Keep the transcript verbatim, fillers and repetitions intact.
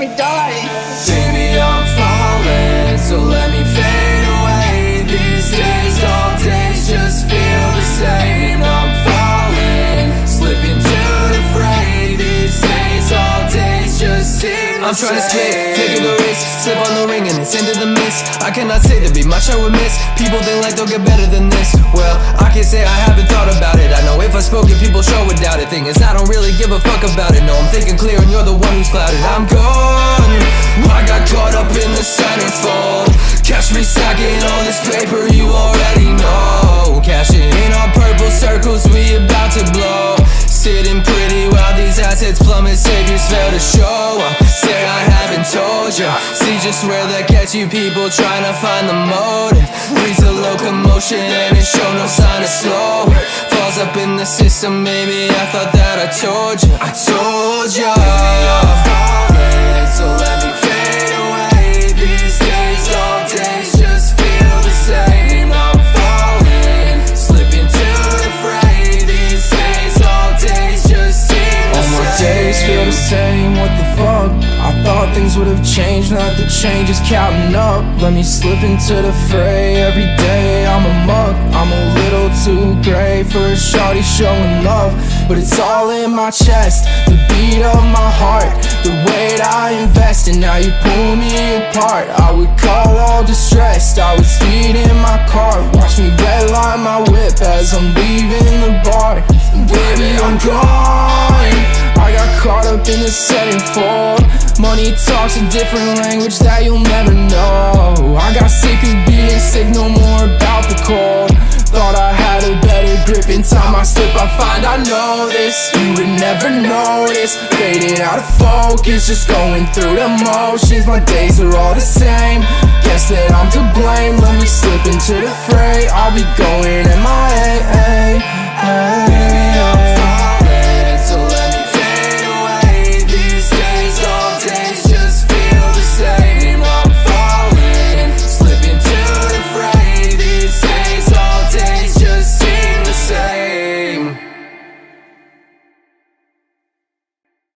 me die. Baby, I'm falling, so let me fade away. These days, all days just feel the same. I'm falling, slipping to the fray. These days, all days just seem the same. I'm trying to split, taking the risk, slip on the ring and it's into the mist. I cannot say there'd be much I would miss. People think like they'll get better than this. Well, I can't say I haven't thought about it. I know if I spoke it, people sure would doubt it. Thing is, I don't really give a fuck about it. No, I'm thinking clear and you're the one who's clouded. I'm gone, I got caught up in the sudden fall. Catch me sacking on this paper, you already know. Cashing in our purple circles, we about to blow. Sitting pretty while these assets plummet, saviors fail to show. Say I haven't told ya, see just where that gets you. People trying to find the motive, leads to locomotion and it show no sign of slow. Falls up in the system, maybe I thought that I told ya, I told ya. I'm falling, so let me fade away. These days, all days just feel the same. I'm falling, slipping to the fray. These days, all days just seem the same. All my days feel the same, what the fuck? I thought things would have changed, not the change is counting up. Let me slip into the fray, every day I'm a muck. I'm a little too gray for a shawty showing love, but it's all in my chest, the beat of my heart, the weight I invest, and now you pull me apart. I would call all distressed, I would speed in my car, watch me redline my whip as I'm leaving the bar. Baby, I'm gone, I got caught up in the sudden fall. Money talks a different language that you'll never know. I got sick of being sick, no more about the call. Thought I had a better grip, in time I slip, I find I know this. You would never notice, fading out of focus, just going through the motions. My days are all the same, guess that I'm to blame. Let me slip into the fray, I'll be going